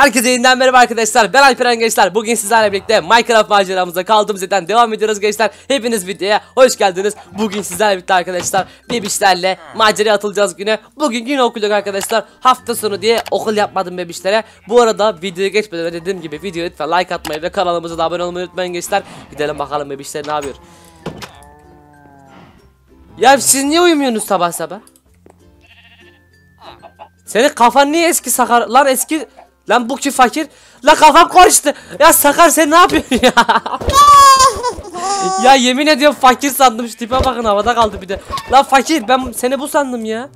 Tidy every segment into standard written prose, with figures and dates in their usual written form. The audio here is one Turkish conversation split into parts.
Herkese yeniden merhaba arkadaşlar, ben Alperen gençler. Bugün sizlerle birlikte Minecraft maceramıza kaldığımız yerden devam ediyoruz gençler. Hepiniz videoya hoş geldiniz. Bugün sizlerle birlikte arkadaşlar bebişlerle maceraya atılacağız güne. Bugün yine okul yok arkadaşlar, hafta sonu diye okul yapmadım bebişlere. Bu arada videoya geçmeden dediğim gibi videoya lütfen like atmayı ve kanalımıza da abone olmayı unutmayın gençler. Gidelim bakalım bebişler ne yapıyor. Ya siz niye uyumuyorsunuz sabah sabah? Senin kafan niye eski sakar lan, eski lan bu ki fakir la, kafam karıştı ya. Sakar sen ne yapıyorsun ya? Ya yemin ediyorum fakir sandım, şu tipe bakın, havada kaldı bir de. Lan fakir, ben seni bu sandım ya.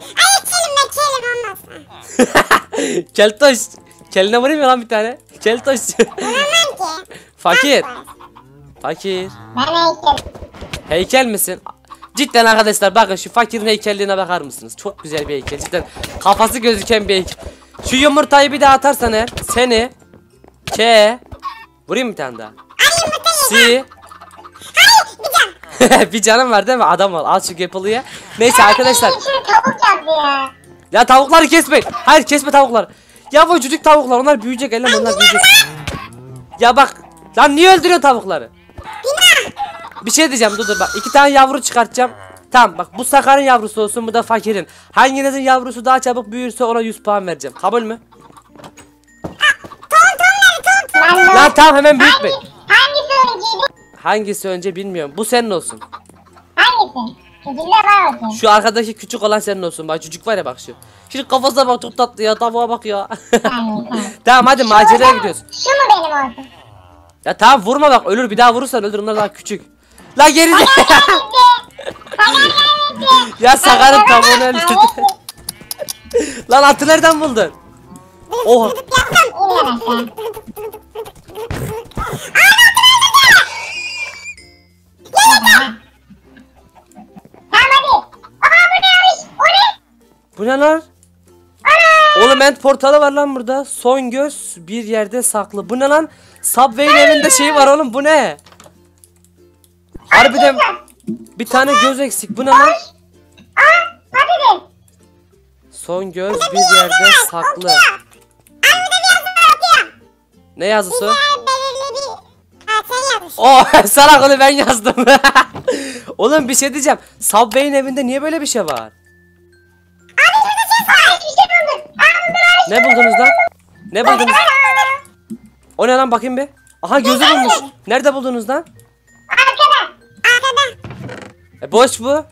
Ay kelime olmaz. Keltoş, keline vurayım ya lan bir tane. Keltoş. Fakir. Fakir. Heykel misin? Cidden arkadaşlar bakın şu fakirin heykelliğine bakar mısınız? Çok güzel bir heykel cidden. Kafası gözüken bir heykel. Şu yumurtayı bir daha atarsan eğer seni ke vurayım bir tane daha. Si. Bir canım var değil mi? Adam ol. Al şu Apple'ı. Neyse arkadaşlar. Ya tavukları kesmeyin. Hayır kesme tavukları. Ya bu cücük tavuklar, onlar büyüyecek elem, onlar büyüyecek. Ya bak lan, niye öldürüyor tavukları? Bir şey diyeceğim, dur bak, iki tane yavru çıkartacağım. Tamam bak, bu Sakar'ın yavrusu olsun, bu da fakirin. Hanginizin yavrusu daha çabuk büyürse ona 100 puan vereceğim, kabul mü? Tom. Lan tamam, hemen büyütme. Hangisi önce bilmiyorum, bu senin olsun. Hangisi? Şu arkadaki küçük olan senin olsun, bak cücük var ya bak şu. Şimdi kafasına bak, çok tatlı ya, tavuğa bak ya. Tamam hadi maceraya gidiyoruz. Şu mu benim olsun? Ya tamam vurma bak, ölür, bir daha vurursan ölür, onlar daha küçük. La geri de. Ya Sakar'ın tavuğunu öldürdü. Lan atı nereden buldun? Oha. Bu ne lan? Oğlum end portalı var lan burada. Son göz bir yerde saklı. Bu ne lan? Subway'in evinde şeyi var oğlum, bu ne? Harbiden bir tane göz eksik, bu ne lan? Son göz bir yerde saklı. Ne yazısı? Oh salak, onu ben yazdım. Oğlum bir şey diyeceğim, Subway'in evinde niye böyle bir şey var? Ne buldunuz lan? Ne buldunuz? O ne lan, bakayım be. Aha gözü bulmuş. Nerede buldunuz lan? Arkada. Arkada. Boş bu. Abi.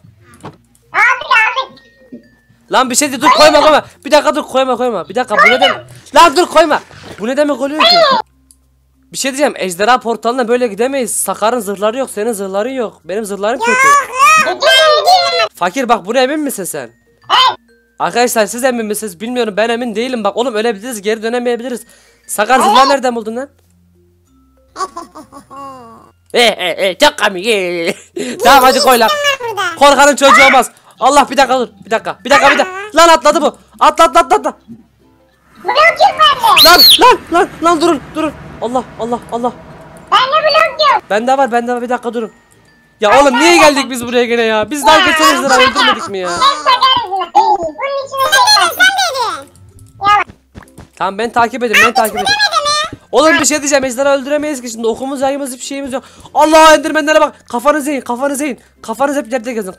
Lan bir şey de dur, koyma. Bir dakika dur, koyma. Bir dakika, bu ne demek? Lan dur koyma. Bu ne demek oluyor ki? Bir şey diyeceğim, ejderha portalına böyle gidemeyiz. Sakar'ın zırhları yok, senin zırhların yok. Benim zırhlarım kötü. Fakir bak, buna emin misin sen? Evet. Arkadaşlar siz emin misiniz bilmiyorum, ben emin değilim. Bak oğlum ölebiliriz, geri dönemeyebiliriz. Sakar zırhları nereden buldun lan? Çok komik. Tamam hadi koy lan. Korkanın çocuğu olmaz. Allah bir dakika dur. Bir dakika. Lan atladı bu. Atla. Lan durun. Allah. Bende var bir dakika durun. Ya oğlum niye geldik biz buraya gene ya? Biz daha geçeriz lan, öldürmedik mi ya? Tamam ben takip edeyim. Oğlum bir şey diyeceğim, ejderha öldüremeyiz ki şimdi, okumuz yayımız hiçbir şeyimiz yok. Allah, endirmenlere bak, kafanızı yiyin. Kafanız hep yerde gezin,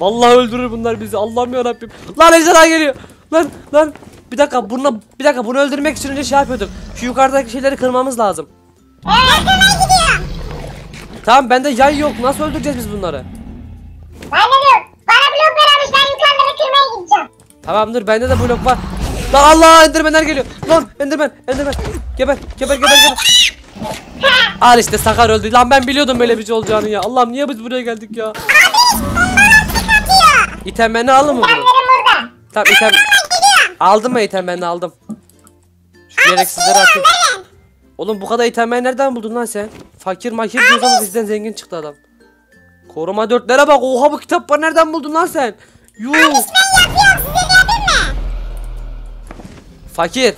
Vallahi öldürür bunlar bizi, Allah'ım yarabbim. Lan ejderha geliyor. Lan. Bir dakika bunu öldürmek için önce şey yapıyorduk. Şu yukarıdaki şeyleri kırmamız lazım. Tamam bende yay yok, nasıl öldüreceğiz biz bunları? Tamamdır, bende de blok var. Lan Allah, endirmenler geliyor. Lan endirmen. Geber. Al işte, Sakar öldü. Lan ben biliyordum böyle bir şey olacağını ya. Allah'ım niye biz buraya geldik ya? Abi bombalar İtemeni alın mı bunu? Tamam aldım mı itemeni, aldım. Şu gereksizleri atayım. Oğlum bu kadar itemeni nereden buldun lan sen? Fakir diyoruz ama bizden zengin çıktı adam. Koruma 4'lere bak. Oha, bu kitap var, nereden buldun lan sen? Yuh. Fakir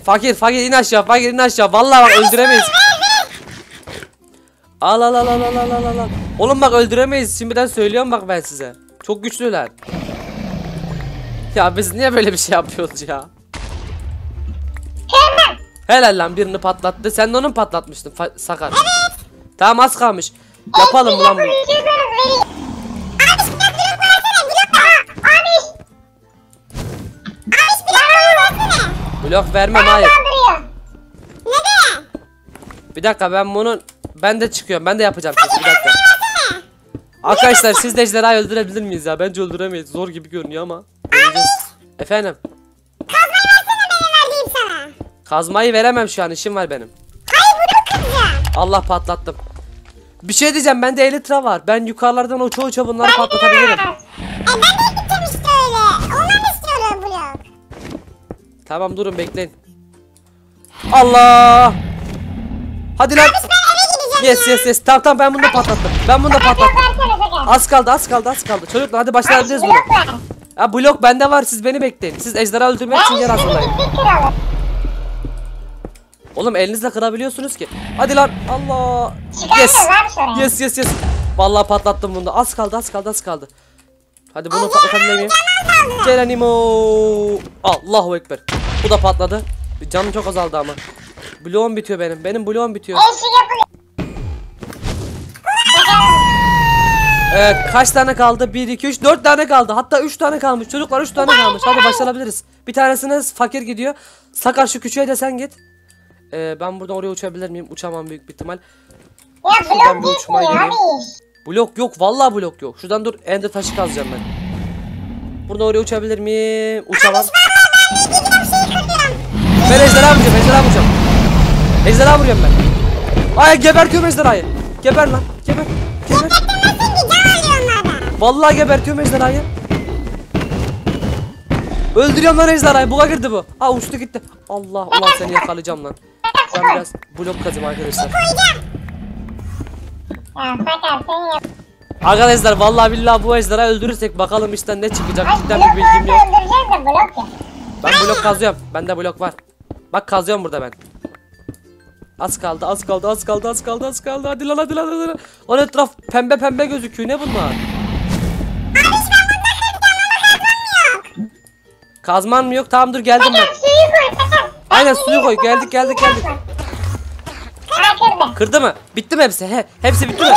in aşağı. Vallahi bak öldüremeyiz. Al. Oğlum bak öldüremeyiz. Şimdiden söylüyorum bak ben size. Çok güçlüler. Ya biz niye böyle bir şey yapıyoruz ya? Helal lan, birini patlattı. Sen de onu patlatmıştın Sakar. Evet. Tamam az kalmış. Yapalım lan bunu. Blok vermem, hayır. Bir dakika, ben de çıkıyorum. Ben de yapacağım. Bir dakika. Arkadaşlar siz de ejderhayı öldürebilir miyiz ya? Bence öldüremeyiz. Zor gibi görünüyor ama. Efendim. Kazmayı veremem şu an, işim var benim. Allah, patlattım. Bir şey diyeceğim, bende elitra var. Ben yukarılardan o çoğu çabunları patlatabilirim. Ben de gittim işte öyle. Ondan istiyorum blok. Tamam durun, bekleyin. Allah. Hadi lan. Yes. Tamam ben bunu da patlattım. Az kaldı az kaldı. Çocuklar hadi başlayabiliriz bunu. Ya blok bende var, siz beni bekleyin. Siz ejderha öldürmek için yer hazırlayın. Oğlum elinizle kırabiliyorsunuz ki. Hadi lan. Allah. Yes. Vallahi patlattım bunu da. Az kaldı. Hadi bunu patlatabilirim. Cerenimo. Allahu ekber. Bu da patladı. Canım çok azaldı ama. Bloğum bitiyor benim. Evet, kaç tane kaldı? 1 2 3 4 tane kaldı. Hatta 3 tane kalmış. Çocuklar 3 tane kalmış. Hadi başlayabiliriz. Bir tanesine fakir gidiyor. Sakar şu küçüğe de sen git. Ben buradan oraya uçabilir miyim? Uçamam büyük bir ihtimal. Şuradan bir uçmaya gireyim. Blok yok, vallahi blok yok. Şuradan dur, ender taşı kazacağım ben. Buradan oraya uçabilir miyim? Uçamam. Ben ejderha vuracağım. Ejderha vuruyorum ben. Ay gebertiyorum ejderhayı. Geber lan, geber. Vallahi gebertiyorum ejderhayı. Öldürüyorum lan ejderhayı. Buğa girdi bu. Ha uçtu gitti. Allah, ulan seni yakalayacağım lan. Ben biraz blok kazım arkadaşlar. Arkadaşlar vallahi billahi bu ejderhayı öldürürsek bakalım işte ne çıkacak. Cidden bir bilgim yok. Ben blok kazıyorum. Bende blok var. Bak kazıyorum burada ben. Az kaldı. Hadi lan. O etraf pembe gözüküyor. Ne bunlar? Kazman mı yok? Tamam dur geldim ben. Aynen suyu koy. Geldik. Kırdı mı? Bitti mi hepsi? Hepsi bitti mi?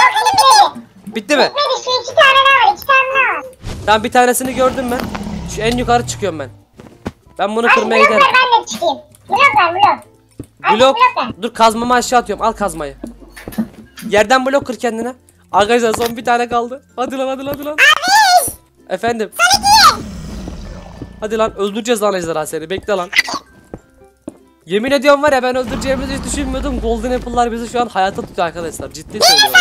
Bitti mi? Bitmedi, şu iki tane var. Tamam bir tanesini gördüm ben. Şu en yukarı çıkıyorum ben. Ben bunu kırmaya giderim. Ben de çıkayım. Blok. Dur kazmamı aşağı atıyorum. Al kazmayı. Yerden blok kır kendine. Arkadaşlar son bir tane kaldı. Hadi lan. Efendim. Hadi lan, öldüreceğiz lan ejderha seni, bekle lan. Yemin ediyorum var ya, ben öldüreceğimizi hiç düşünmüyordum. Golden Apple'lar bizi şu an hayata tutuyor arkadaşlar, ciddi söylüyorum.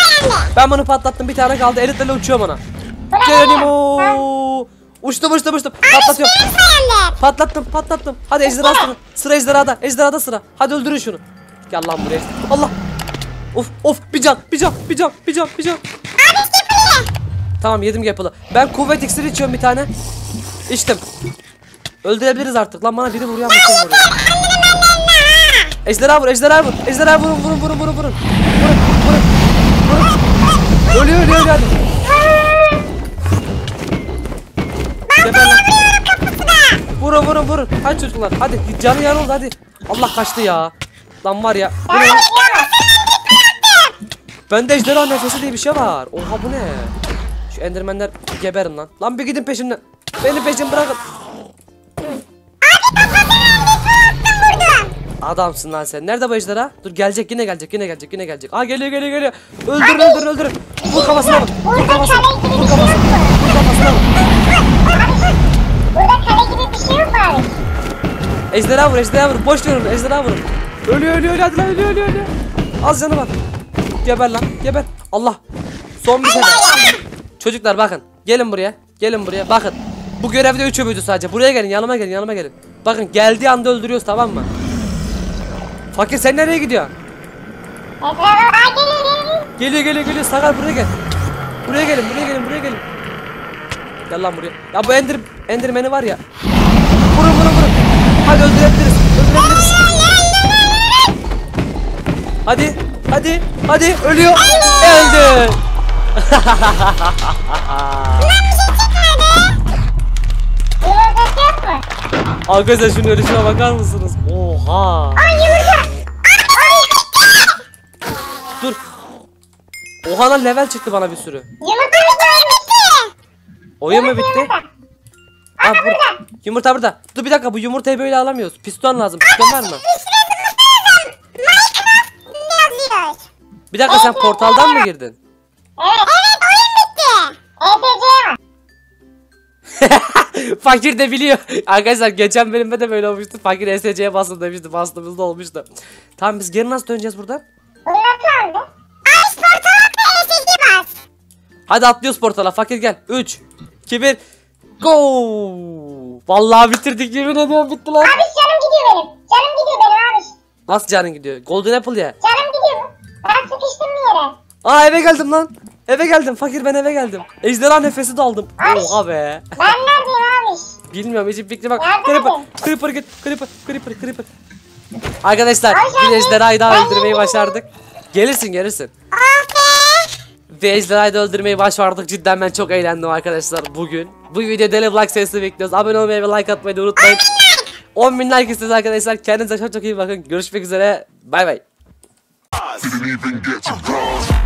Ben bunu patlattım, bir tane kaldı, elitle uçuyorum ona. Gelenimo. Uçtum. Patlatıyorum. Patlattım. Hadi ejderha sıra ejderhada sıra. Hadi öldürün şunu. Gel lan buraya. Allah. Of bir can. Tamam yedim Apple'ı. Ben kuvvet iksiri içiyorum bir tane. İçtim. Öldürebiliriz artık lan, bana biri vuruyor. Ejderha vur. Vurun. Ölüyor hadi. Vurun. Hadi çocuklar hadi, canı yanıldı hadi. Allah kaçtı ya. Lan var ya. Bende ejderha nefesi diye bir şey var. Oha bu ne? Şu endermenler geberin lan. Lan bir gidin peşimden. Beni peşin bırakın. Adamsın lan sen. Nerede bu ejderha? Dur gelecek. Aa geliyor. Öldür. Vur kafasına bak. Burada kale gibi bir şey yok abi. Ejderha vur. Boş verin ejderha vur. Ölüyor. Hadi lan ölüyor. Az canı var. Geber lan. Allah. Son bir tane. Çocuklar bakın. Gelin buraya. Bakın. Bu görevde 3 öbüydü sadece. Buraya gelin, yanıma gelin. Bakın geldiği anda öldürüyoruz, tamam mı? Fakir sen nereye gidiyorsun? Geliyor. Sakar buraya gel. Buraya gelin. Gel lan buraya. Ya bu endirmeni var ya. Vurun. Hadi öldürebiliriz. Hadi. Ölüyor. Öldü. Arkadaşlar şunun ölüşüne bakar mısınız? Oha! Ay yumurta! Oha lan level çıktı bana bir sürü. Yumurta bitti, oyun bitti. Oyun mu bitti? Aa, burada. Yumurta burada. Dur bir dakika, bu yumurtayı böyle alamıyoruz. Piston lazım. Piston var mı? Bir dakika, sen portaldan mı girdin? Evet, oyun bitti. ESC'ye Fakir de biliyor. Arkadaşlar geçen bölümde de böyle olmuştu. Fakir ESC'ye basın demişti. Bastığımızda olmuştu. Tamam, biz geri nasıl döneceğiz buradan? Oyun nasıl oldu? Aç portala ve ESC'ye bas. Hadi atlıyoruz portala. Fakir gel. 3, 2, 1. Go! Vallahi bitirdik, yemin ediyorum bitti lan. Abi canım gidiyor benim. Canım gidiyor benim abi. Nasıl canın gidiyor? Golden Apple ya. Canım gidiyor. Ben sıkıştım bir yere. Aa, eve geldim lan. Eve geldim Fakir, ben eve geldim. Ejderha nefesi de aldım. Abi, oha be. Ben neredeyim abi? Bilmiyorum, hiç fikrim yok. Creeper git. Creeper. Arkadaşlar bir ejderhayı daha öldürmeyi başardık. Gelirsin. Ve ejderhayı da öldürmeyi başardık. Cidden ben çok eğlendim arkadaşlar bugün. Bu videoda deli like sayısını bekliyoruz. Abone olmayı ve like atmayı da unutmayın. 10.000 like istiyoruz arkadaşlar. Kendinize çok iyi bakın. Görüşmek üzere. Bay bay.